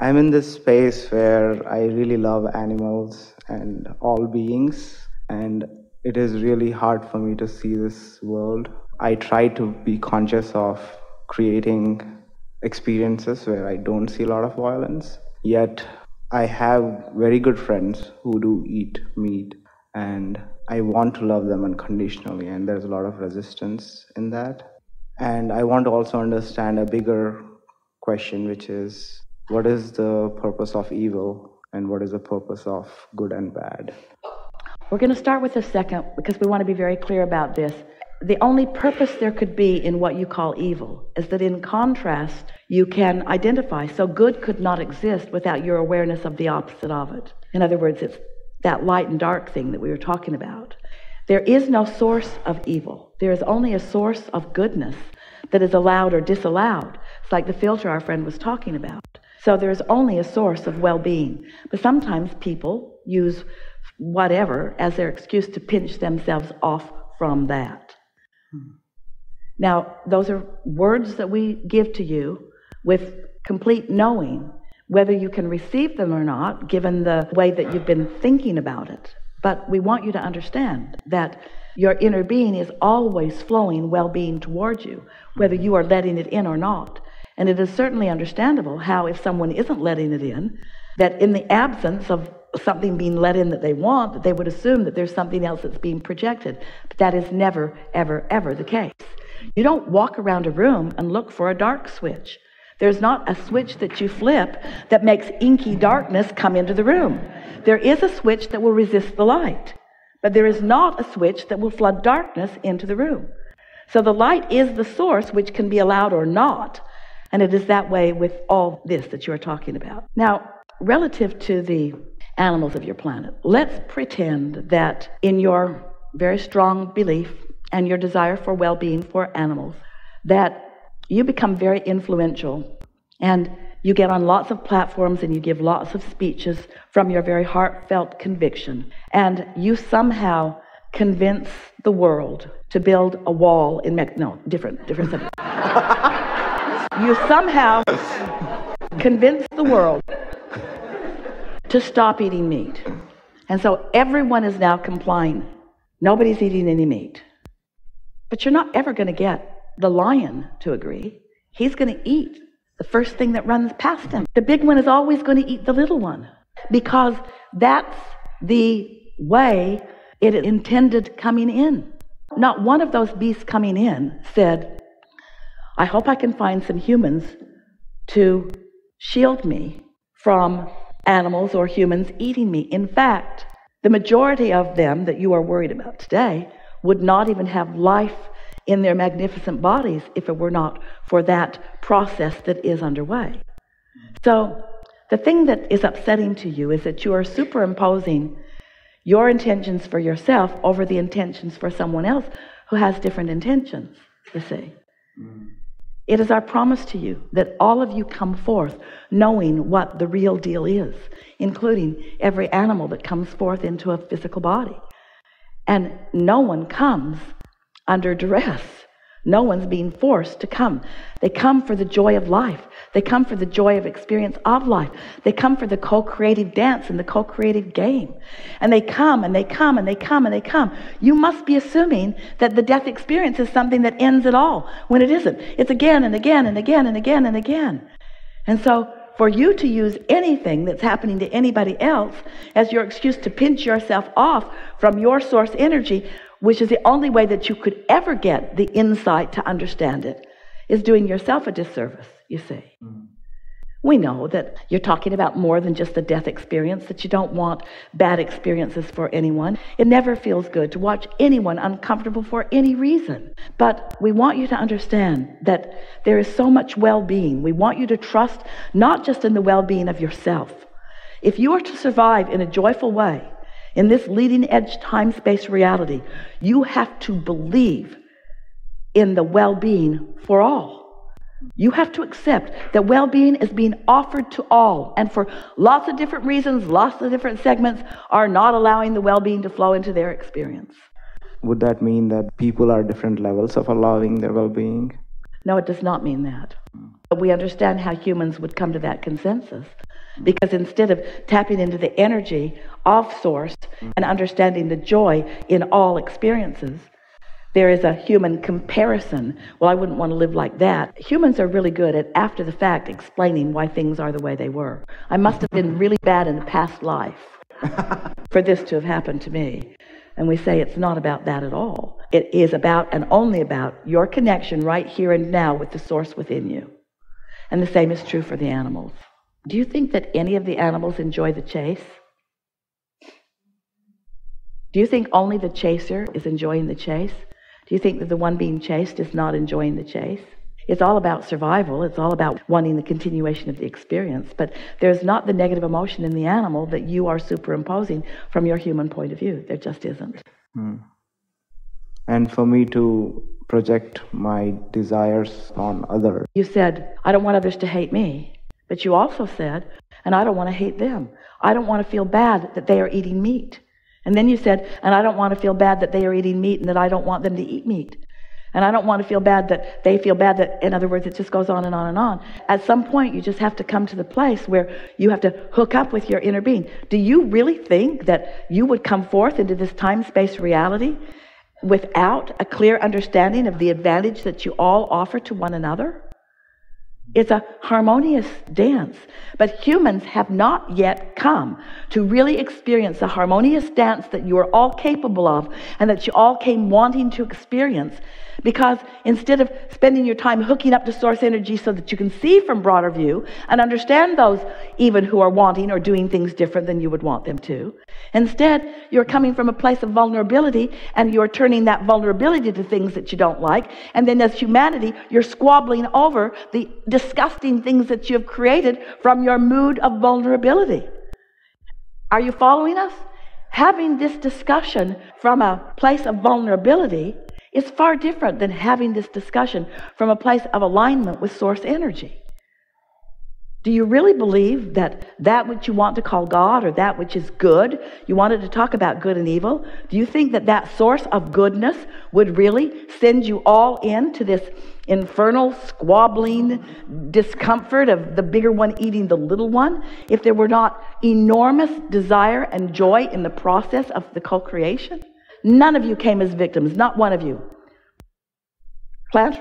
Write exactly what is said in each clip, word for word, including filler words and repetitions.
I'm in this space where I really love animals and all beings, and it is really hard for me to see this world. I try to be conscious of creating experiences where I don't see a lot of violence, yet I have very good friends who do eat meat, and I want to love them unconditionally, and there's a lot of resistance in that. And I want to also understand a bigger question, which is, what is the purpose of evil and what is the purpose of good and bad? We're going to start with a second because we want to be very clear about this. The only purpose there could be in what you call evil is that in contrast, you can identify. So good could not exist without your awareness of the opposite of it. In other words, it's that light and dark thing that we were talking about. There is no source of evil. There is only a source of goodness that is allowed or disallowed. It's like the filter our friend was talking about. So there is only a source of well-being. But sometimes people use whatever as their excuse to pinch themselves off from that. Hmm. Now, those are words that we give to you with complete knowing whether you can receive them or not, given the way that you've been thinking about it. But we want you to understand that your inner being is always flowing well-being towards you, whether you are letting it in or not. And it is certainly understandable how, if someone isn't letting it in, that in the absence of something being let in that they want, that they would assume that there's something else that's being projected. But that is never, ever, ever the case. You don't walk around a room and look for a dark switch. There's not a switch that you flip that makes inky darkness come into the room. There is a switch that will resist the light, but there is not a switch that will flood darkness into the room. So the light is the source which can be allowed or not. And it is that way with all this that you are talking about. Now, relative to the animals of your planet, let's pretend that in your very strong belief and your desire for well-being for animals, that you become very influential and you get on lots of platforms and you give lots of speeches from your very heartfelt conviction. And you somehow convince the world to build a wall in Mexico. No, different, different subject. You somehow convince the world to stop eating meat. And so everyone is now complying. Nobody's eating any meat. But you're not ever going to get the lion to agree. He's going to eat the first thing that runs past him. The big one is always going to eat the little one, because that's the way it intended coming in. Not one of those beasts coming in said, I hope I can find some humans to shield me from animals or humans eating me. In fact, the majority of them that you are worried about today would not even have life in their magnificent bodies if it were not for that process that is underway. So the thing that is upsetting to you is that you are superimposing your intentions for yourself over the intentions for someone else who has different intentions, you see. Mm. It is our promise to you that all of you come forth knowing what the real deal is, including every animal that comes forth into a physical body. And no one comes under duress. No one's being forced to come. They come for the joy of life. They come for the joy of experience of life. They come for the co-creative dance and the co-creative game. And they come and they come and they come and they come. You must be assuming that the death experience is something that ends it all, when it isn't. It's again and again and again and again and again. And so for you to use anything that's happening to anybody else as your excuse to pinch yourself off from your source energy, which is the only way that you could ever get the insight to understand it, is doing yourself a disservice, you see. Mm-hmm. We know that you're talking about more than just the death experience, that you don't want bad experiences for anyone. It never feels good to watch anyone uncomfortable for any reason. But we want you to understand that there is so much well-being. We want you to trust not just in the well-being of yourself. If you are to survive in a joyful way, in this leading-edge time-space reality, you have to believe in the well-being for all. You have to accept that well-being is being offered to all, and for lots of different reasons, lots of different segments are not allowing the well-being to flow into their experience. Would that mean that people are different levels of allowing their well-being? No, it does not mean that. We understand how humans would come to that consensus, because instead of tapping into the energy of source and understanding the joy in all experiences, there is a human comparison. Well, I wouldn't want to live like that. Humans are really good at, after the fact, explaining why things are the way they were. I must have been really bad in a past life for this to have happened to me. And we say it's not about that at all. It is about and only about your connection right here and now with the source within you. And the same is true for the animals. Do you think that any of the animals enjoy the chase? Do you think only the chaser is enjoying the chase? Do you think that the one being chased is not enjoying the chase? It's all about survival. It's all about wanting the continuation of the experience. But there's not the negative emotion in the animal that you are superimposing from your human point of view. There just isn't. Mm. And for me to project my desires on others. You said, I don't want others to hate me. But you also said, and I don't want to hate them. I don't want to feel bad that they are eating meat. And then you said, and I don't want to feel bad that they are eating meat and that I don't want them to eat meat. And I don't want to feel bad that they feel bad that, in other words, it just goes on and on and on. At some point, you just have to come to the place where you have to hook up with your inner being. Do you really think that you would come forth into this time-space reality without a clear understanding of the advantage that you all offer to one another? It's a harmonious dance, but humans have not yet come to really experience the harmonious dance that you are all capable of and that you all came wanting to experience, because instead of spending your time hooking up to source energy so that you can see from broader view and understand those even who are wanting or doing things different than you would want them to, instead you're coming from a place of vulnerability, and you're turning that vulnerability to things that you don't like, and then as humanity you're squabbling over the disgusting things that you've created from your mood of vulnerability. Are you following us? Having this discussion from a place of vulnerability is far different than having this discussion from a place of alignment with source energy. Do you really believe that that which you want to call God, or that which is good, you wanted to talk about good and evil, do you think that that source of goodness would really send you all into this infernal squabbling discomfort of the bigger one eating the little one, if there were not enormous desire and joy in the process of the co-creation? None of you came as victims, not one of you. Plant,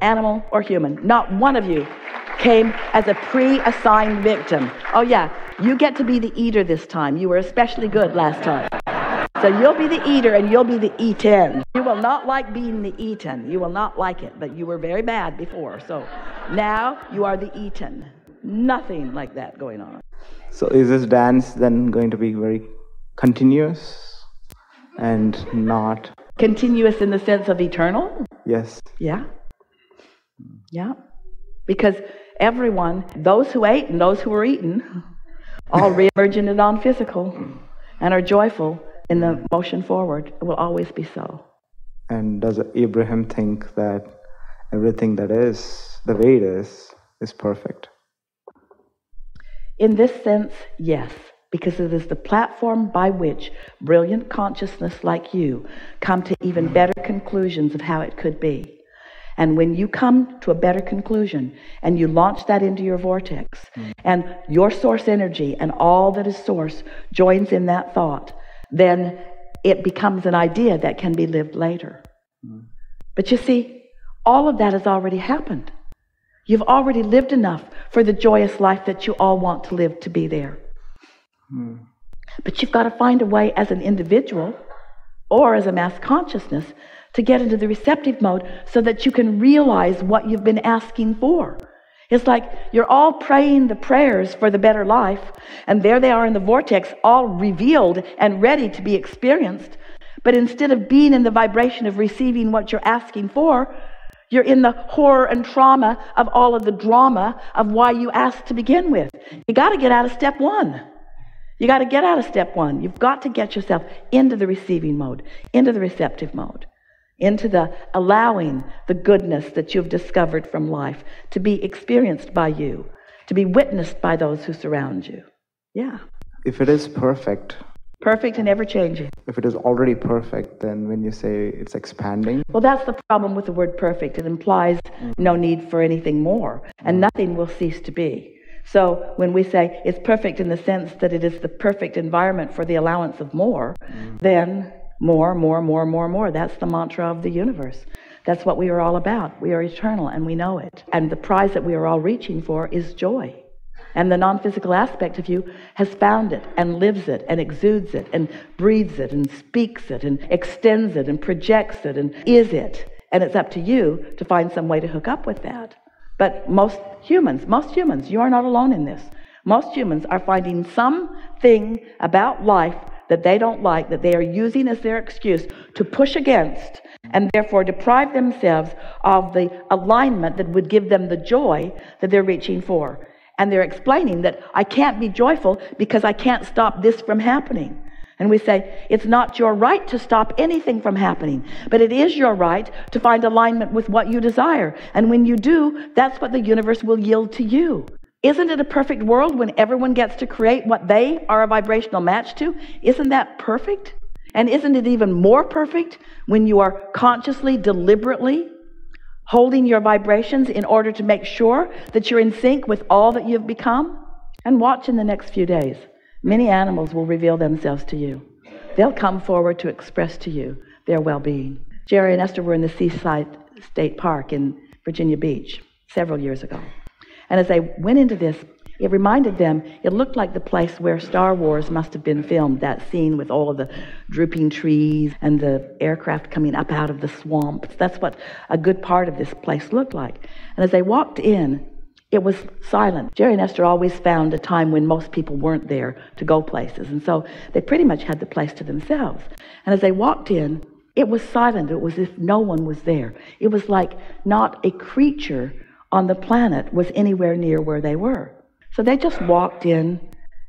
animal, or human, not one of you came as a pre-assigned victim. Oh yeah, you get to be the eater this time. You were especially good last time. So you'll be the eater and you'll be the eaten. You will not like being the eaten. You will not like it, but you were very bad before. So now you are the eaten. Nothing like that going on. So is this dance then going to be very continuous? And not continuous in the sense of eternal? Yes. Yeah. Yeah. Because everyone, those who ate and those who were eaten, all reemerge in the non-physical and are joyful in the motion forward. It will always be so. And does Abraham think that everything that is, the way it is, is perfect? In this sense, yes. Because it is the platform by which brilliant consciousness like you come to even better conclusions of how it could be. And when you come to a better conclusion and you launch that into your vortex, mm. and your source energy and all that is source joins in that thought, then it becomes an idea that can be lived later. Mm. But you see, all of that has already happened. You've already lived enough for the joyous life that you all want to live to be there. But you've got to find a way as an individual or as a mass consciousness to get into the receptive mode so that you can realize what you've been asking for. It's like you're all praying the prayers for the better life, and there they are in the vortex, all revealed and ready to be experienced. But instead of being in the vibration of receiving what you're asking for, you're in the horror and trauma of all of the drama of why you asked to begin with. You got to get out of step one. You got to get out of step one. You've got to get yourself into the receiving mode, into the receptive mode, into the allowing the goodness that you've discovered from life to be experienced by you, to be witnessed by those who surround you. Yeah. If it is perfect, Perfect and ever-changing. If it is already perfect, then when you say it's expanding? Well, that's the problem with the word perfect. It implies mm. no need for anything more, and nothing will cease to be. So when we say it's perfect in the sense that it is the perfect environment for the allowance of more, mm. then more, more, more, more, more. That's the mantra of the universe. That's what we are all about. We are eternal, and we know it. And the prize that we are all reaching for is joy. And the non-physical aspect of you has found it and lives it and exudes it and breathes it and speaks it and extends it and projects it and is it. And it's up to you to find some way to hook up with that. But most humans, most humans, you are not alone in this. Most humans are finding something about life that they don't like, that they are using as their excuse to push against, and therefore deprive themselves of the alignment that would give them the joy that they're reaching for. And they're explaining that I can't be joyful because I can't stop this from happening. And we say, it's not your right to stop anything from happening, but it is your right to find alignment with what you desire. And when you do, that's what the universe will yield to you. Isn't it a perfect world when everyone gets to create what they are a vibrational match to? Isn't that perfect? And isn't it even more perfect when you are consciously, deliberately holding your vibrations in order to make sure that you're in sync with all that you've become? And watch in the next few days. Many animals will reveal themselves to you. They'll come forward to express to you their well-being. Jerry and Esther were in the Seaside State Park in Virginia Beach several years ago. And as they went into this, it reminded them, it looked like the place where Star Wars must have been filmed, that scene with all of the drooping trees and the aircraft coming up out of the swamp. That's what a good part of this place looked like. And as they walked in, it was silent. Jerry and Esther always found a time when most people weren't there to go places. And so they pretty much had the place to themselves. And as they walked in, it was silent. It was as if no one was there. It was like not a creature on the planet was anywhere near where they were. So they just walked in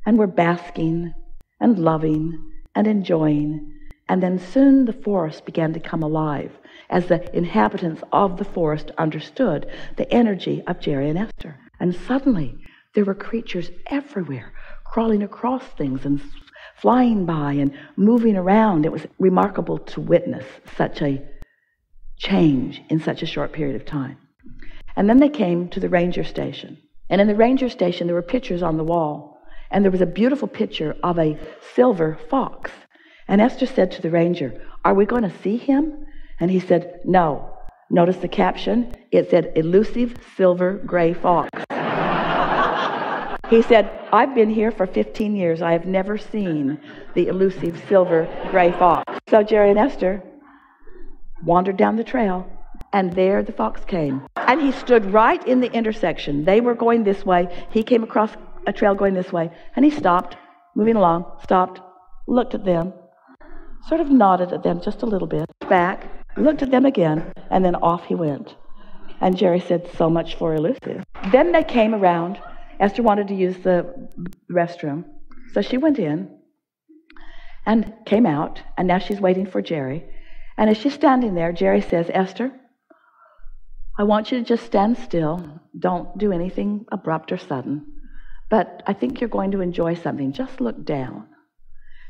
and were basking and loving and enjoying. And then soon the forest began to come alive as the inhabitants of the forest understood the energy of Jerry and Esther. And suddenly there were creatures everywhere, crawling across things and flying by and moving around. It was remarkable to witness such a change in such a short period of time. And then they came to the ranger station. And in the ranger station, there were pictures on the wall. And there was a beautiful picture of a silver fox. And Esther said to the ranger, "Are we going to see him?" And he said, "No." Notice the caption. It said, "Elusive silver gray fox." He said, "I've been here for fifteen years. I have never seen the elusive silver gray fox." So Jerry and Esther wandered down the trail. And there the fox came. And he stood right in the intersection. They were going this way. He came across a trail going this way. And he stopped, moving along, stopped, looked at them, sort of nodded at them just a little bit, back, looked at them again, and then off he went. And Jerry said, "So much for elusive." Then they came around. Esther wanted to use the restroom. So she went in and came out. And now she's waiting for Jerry. And as she's standing there, Jerry says, "Esther, I want you to just stand still. Don't do anything abrupt or sudden. But I think you're going to enjoy something. Just look down."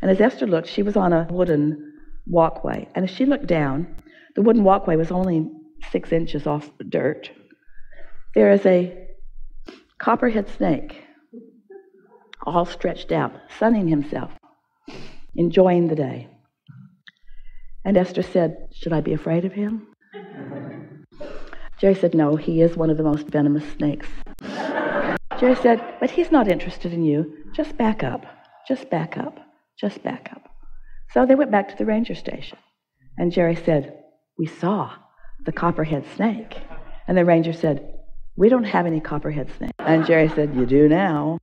And as Esther looked, she was on a wooden walkway. And as she looked down, the wooden walkway was only six inches off the dirt. There is a copperhead snake, all stretched out, sunning himself, enjoying the day. And Esther said, "Should I be afraid of him?" Jerry said, "No, he is one of the most venomous snakes." Jerry said, "But he's not interested in you. Just back up, just back up, just back up." So they went back to the ranger station. And Jerry said, "We saw the copperhead snake." And the ranger said, "We don't have any copperhead snake." And Jerry said, "You do now."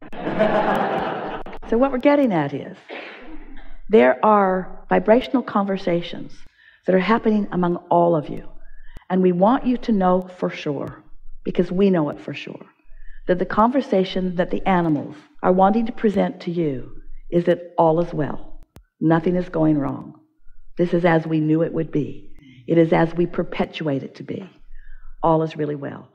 So what we're getting at is, there are vibrational conversations that are happening among all of you. And we want you to know for sure, because we know it for sure, that the conversation that the animals are wanting to present to you is that all is well. Nothing is going wrong. This is as we knew it would be. It is as we perpetuate it to be. All is really well.